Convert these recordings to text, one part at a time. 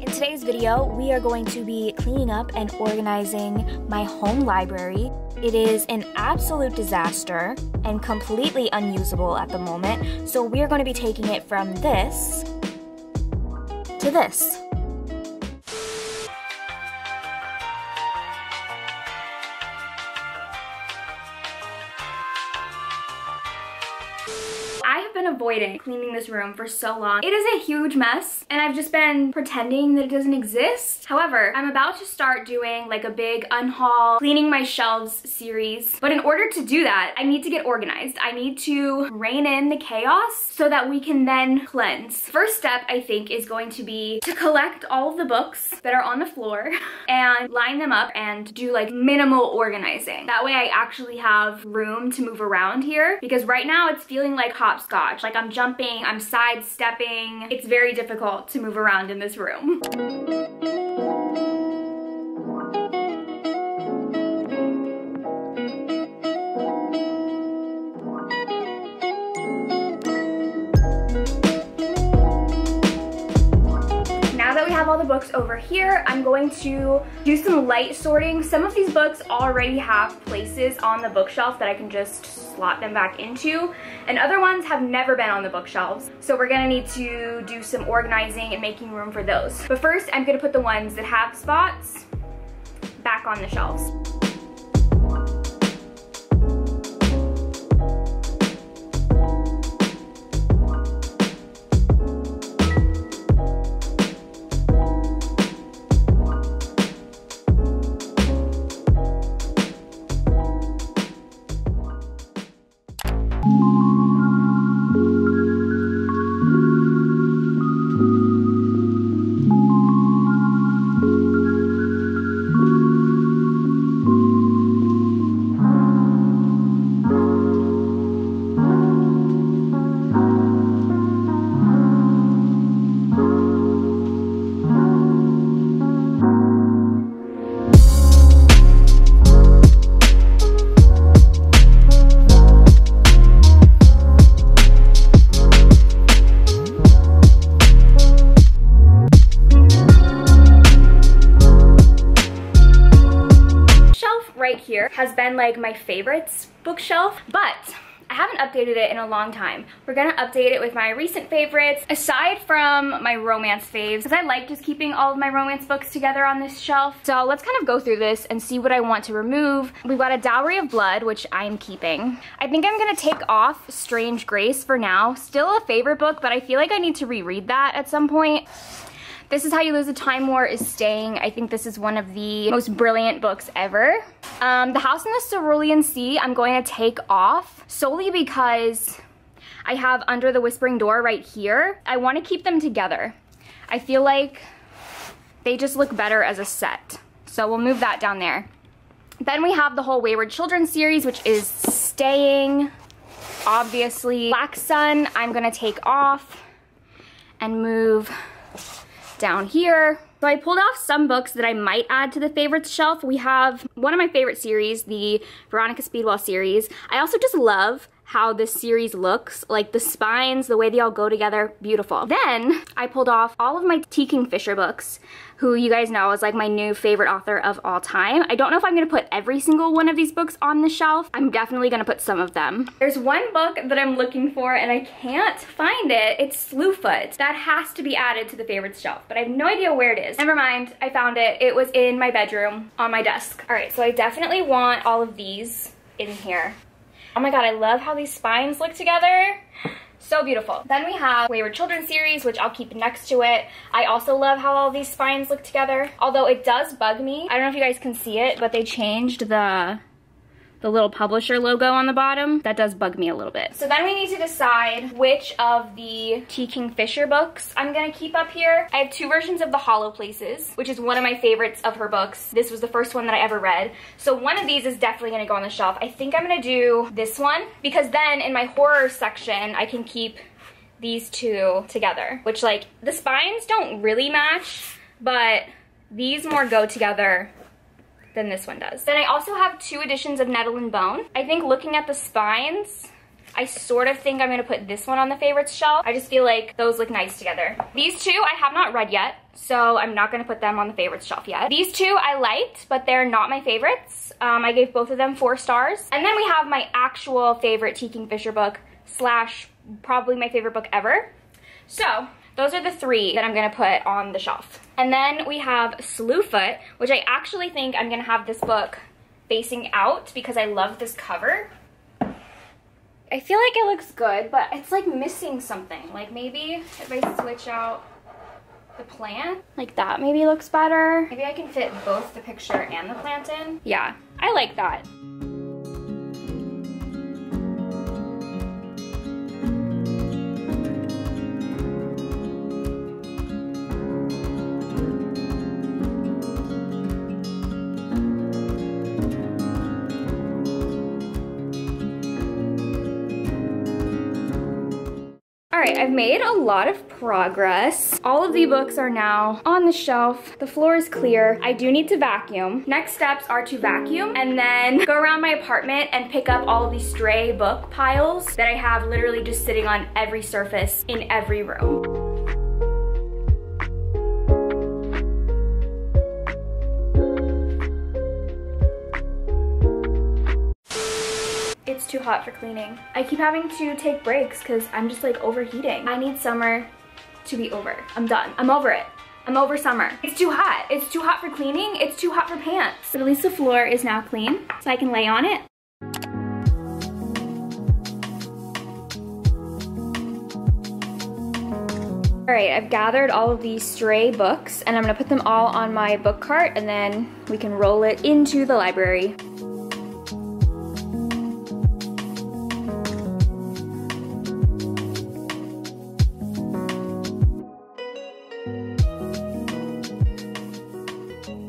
In today's video, we are going to be cleaning up and organizing my home library. It is an absolute disaster and completely unusable at the moment, so we are going to be taking it from this to this. Avoiding cleaning this room for so long. It is a huge mess and I've just been pretending that it doesn't exist. However, I'm about to start doing like a big unhaul, cleaning my shelves series. But in order to do that, I need to get organized. I need to rein in the chaos so that we can then cleanse. First step, I think, is going to be to collect all of the books that are on the floor and line them up and do like minimal organizing. That way I actually have room to move around here, because right now it's feeling like hopscotch. Like I'm jumping, I'm sidestepping. It's very difficult to move around in this room. All the books over here, I'm going to do some light sorting. Some of these books already have places on the bookshelf that I can just slot them back into, and other ones have never been on the bookshelves, so we're gonna need to do some organizing and making room for those. But first, I'm gonna put the ones that have spots back on the shelves. Has been like my favorites bookshelf, but I haven't updated it in a long time. We're gonna update it with my recent favorites, aside from my romance faves, because I like just keeping all of my romance books together on this shelf. So let's kind of go through this and see what I want to remove. We've got a Dowry of Blood, which I'm keeping. I think I'm gonna take off Strange Grace for now. Still a favorite book, but I feel like I need to reread that at some point. This is How You Lose a Time War is staying. I think this is one of the most brilliant books ever. The House in the Cerulean Sea, I'm going to take off solely because I have Under the Whispering Door right here. I want to keep them together. I feel like they just look better as a set. So we'll move that down there. Then we have the whole Wayward Children series, which is staying, obviously. Black Sun, I'm going to take off and move down here. So I pulled off some books that I might add to the favorites shelf. We have one of my favorite series, the Veronica Speedwell series. I also just love how this series looks, like the spines, the way they all go together, beautiful. Then I pulled off all of my T. Kingfisher books, who you guys know is like my new favorite author of all time. I don't know if I'm gonna put every single one of these books on the shelf. I'm definitely gonna put some of them. There's one book that I'm looking for and I can't find it. It's Slewfoot. That has to be added to the favorites shelf, but I have no idea where it is. Never mind, I found it. It was in my bedroom on my desk. All right, so I definitely want all of these in here. Oh my god, I love how these spines look together. So beautiful. Then we have Wayward Children series, which I'll keep next to it. I also love how all these spines look together. Although it does bug me. I don't know if you guys can see it, but they changed the little publisher logo on the bottom. That does bug me a little bit. So then we need to decide which of the T. Kingfisher books I'm gonna keep up here. I have two versions of The Hollow Places, which is one of my favorites of her books. This was the first one that I ever read. So one of these is definitely gonna go on the shelf. I think I'm gonna do this one, because then in my horror section, I can keep these two together, which like the spines don't really match, but these more go together than this one does. Then I also have two editions of Nettle and Bone. I think looking at the spines, I sort of think I'm gonna put this one on the favorites shelf. I just feel like those look nice together. These two I have not read yet, so I'm not gonna put them on the favorites shelf yet. These two I liked, but they're not my favorites. I gave both of them 4 stars. And then we have my actual favorite T. Kingfisher book / probably my favorite book ever. So those are the 3 that I'm gonna put on the shelf. And then we have Slewfoot, which I actually think I'm gonna have this book facing out because I love this cover. I feel like it looks good, but it's like missing something. Like maybe if I switch out the plant, like that maybe looks better. Maybe I can fit both the picture and the plant in. Yeah, I like that. Alright, I've made a lot of progress. All of the books are now on the shelf. The floor is clear. I do need to vacuum. Next steps are to vacuum and then go around my apartment and pick up all of these stray book piles that I have literally just sitting on every surface in every room. It's too hot for cleaning. I keep having to take breaks because I'm just like overheating. I need summer to be over. I'm done. I'm over it. I'm over summer. It's too hot. It's too hot for cleaning. It's too hot for pants. But at least the floor is now clean, so I can lay on it. All right, I've gathered all of these stray books and I'm gonna put them all on my book cart and then we can roll it into the library.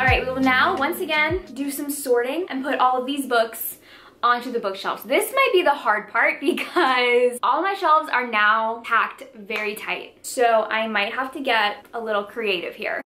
Alright, we will now once again do some sorting and put all of these books onto the bookshelves. This might be the hard part because all my shelves are now packed very tight. So I might have to get a little creative here.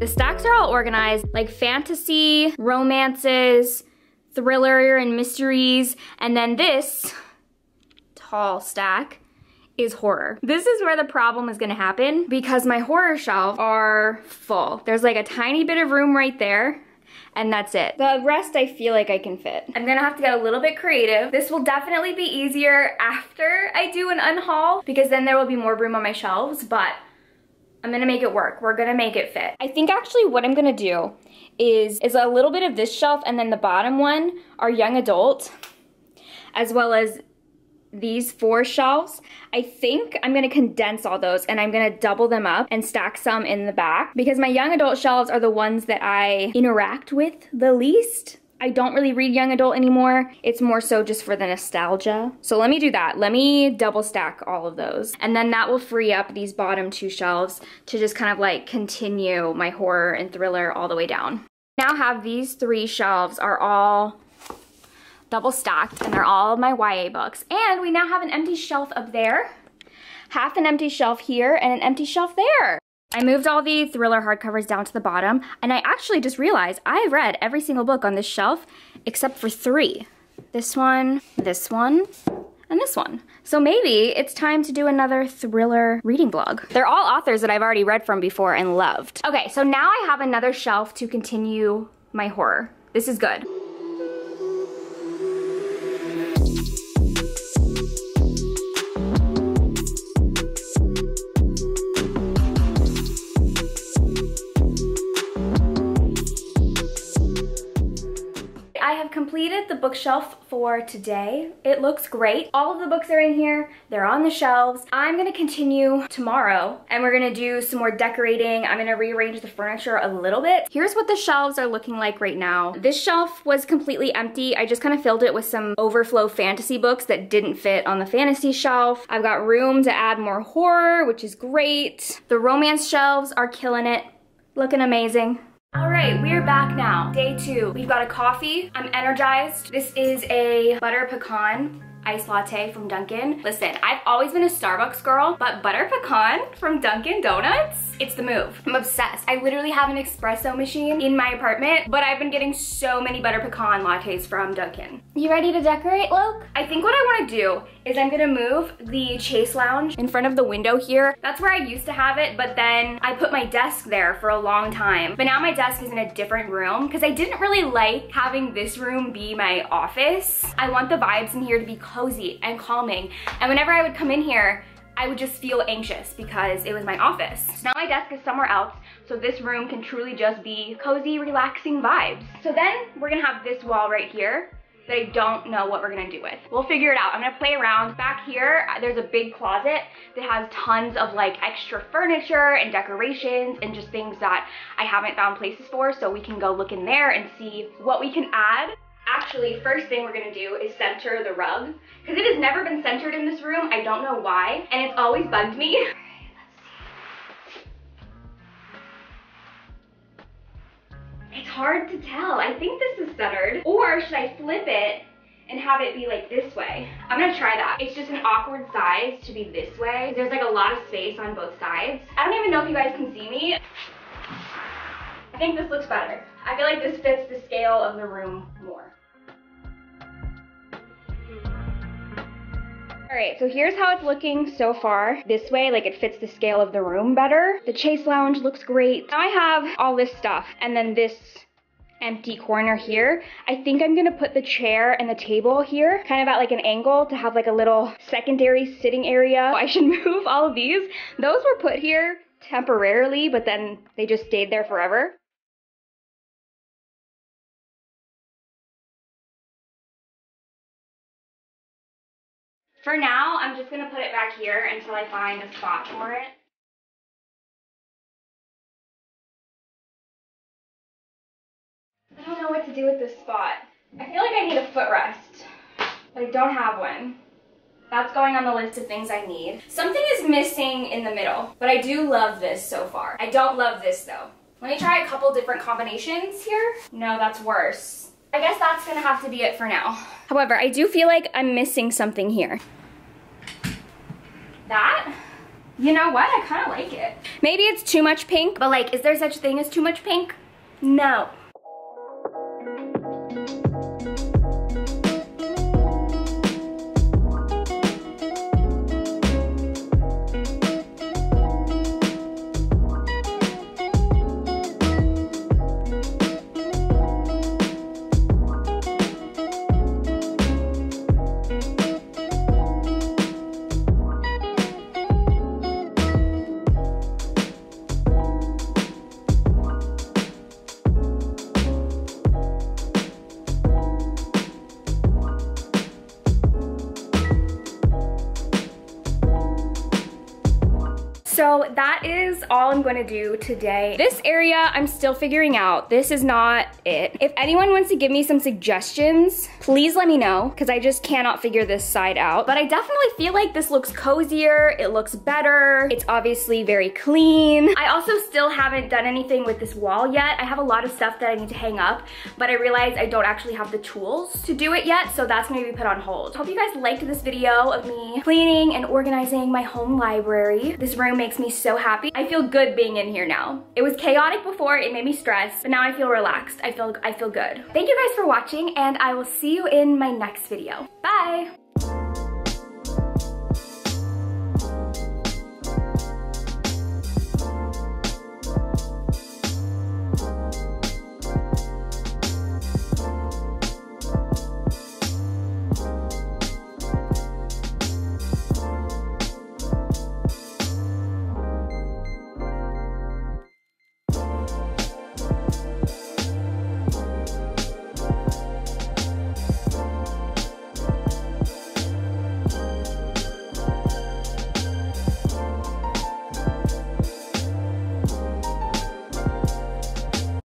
The stacks are all organized, like fantasy, romances, thriller and mysteries, and then this tall stack is horror. This is where the problem is gonna happen because my horror shelves are full. There's like a tiny bit of room right there, and that's it. The rest I feel like I can fit. I'm gonna have to get a little bit creative. This will definitely be easier after I do an unhaul because then there will be more room on my shelves, but I'm gonna make it work. We're gonna make it fit. I think actually what I'm gonna do is a little bit of this shelf and then the bottom one are young adult, as well as these 4 shelves. I think I'm gonna condense all those and I'm gonna double them up and stack some in the back because my young adult shelves are the ones that I interact with the least. I don't really read young adult anymore. It's more so just for the nostalgia. So let me do that. Let me double stack all of those. And then that will free up these bottom 2 shelves to just kind of like continue my horror and thriller all the way down. Now have these 3 shelves are all double stacked and they're all my YA books. And we now have an empty shelf up there, half an empty shelf here and an empty shelf there. I moved all the thriller hardcovers down to the bottom, and I actually just realized I read every single book on this shelf except for 3. This one, and this one. So maybe it's time to do another thriller reading blog. They're all authors that I've already read from before and loved. Okay, so now I have another shelf to continue my horror. This is good. I have completed the bookshelf for today. It looks great. All of the books are in here. They're on the shelves. I'm gonna continue tomorrow and we're gonna do some more decorating. I'm gonna rearrange the furniture a little bit. Here's what the shelves are looking like right now. This shelf was completely empty. I just kind of filled it with some overflow fantasy books that didn't fit on the fantasy shelf. I've got room to add more horror, which is great. The romance shelves are killing it, looking amazing. All right, we're back now. Day two. We've got a coffee. I'm energized. This is a butter pecan iced latte from Dunkin'. Listen, I've always been a Starbucks girl, but butter pecan from Dunkin' Donuts? It's the move. I'm obsessed. I literally have an espresso machine in my apartment, but I've been getting so many butter pecan lattes from Dunkin'. You ready to decorate, Luke? I think what I wanna do is I'm gonna move the Chase Lounge in front of the window here. That's where I used to have it, but then I put my desk there for a long time. But now my desk is in a different room because I didn't really like having this room be my office. I want the vibes in here to be cozy and calming. And whenever I would come in here, I would just feel anxious because it was my office. Now my desk is somewhere else, so this room can truly just be cozy, relaxing vibes. So then we're gonna have this wall right here that I don't know what we're gonna do with. We'll figure it out. I'm gonna play around. Back here, there's a big closet that has tons of like extra furniture and decorations and just things that I haven't found places for, so we can go look in there and see what we can add. Actually, first thing we're gonna do is center the rug, because it has never been centered in this room. I don't know why, and it's always bugged me. It's hard to tell. I think this is centered. Or should I flip it and have it be like this way? I'm gonna try that. It's just an awkward size to be this way. There's like a lot of space on both sides. I don't even know if you guys can see me. I think this looks better. I feel like this fits the scale of the room more. All right, so here's how it's looking so far. This way, like it fits the scale of the room better. The Chase Lounge looks great. Now I have all this stuff and then this empty corner here. I think I'm gonna put the chair and the table here, kind of at like an angle to have like a little secondary sitting area. I should move all of these. Those were put here temporarily, but then they just stayed there forever. For now, I'm just gonna put it back here until I find a spot for it. I don't know what to do with this spot. I feel like I need a footrest, but I don't have one. That's going on the list of things I need. Something is missing in the middle, but I do love this so far. I don't love this though. Let me try a couple different combinations here. No, that's worse. I guess that's gonna have to be it for now. However, I do feel like I'm missing something here. That? You know what? I kinda like it. Maybe it's too much pink, but like, is there such a thing as too much pink? No. So that is all I'm gonna do today. This area I'm still figuring out. This is not it. If anyone wants to give me some suggestions, please let me know, because I just cannot figure this side out. But I definitely feel like this looks cozier, it looks better, it's obviously very clean. I also still haven't done anything with this wall yet. I have a lot of stuff that I need to hang up, but I realize I don't actually have the tools to do it yet, so that's gonna be put on hold. Hope you guys liked this video of me cleaning and organizing my home library. This room makes me so happy. I feel good being in here now. It was chaotic before, it made me stressed, but now I feel relaxed. I feel good. Thank you guys for watching, and I will see you in my next video. Bye!